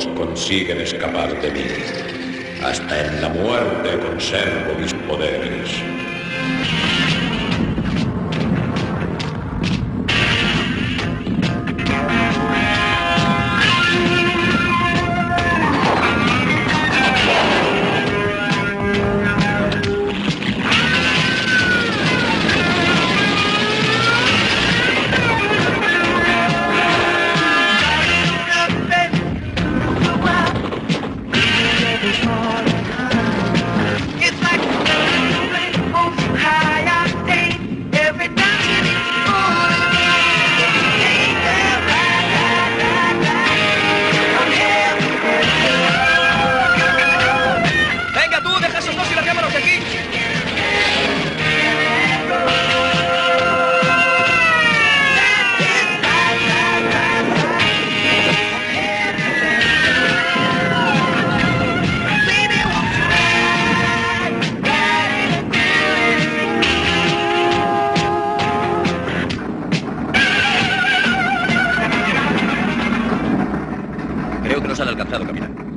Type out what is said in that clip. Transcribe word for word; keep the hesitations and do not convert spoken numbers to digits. todos consiguen escapar de mí. Hasta en la muerte conservo mis poderes. Creo que nos han alcanzado, capitán.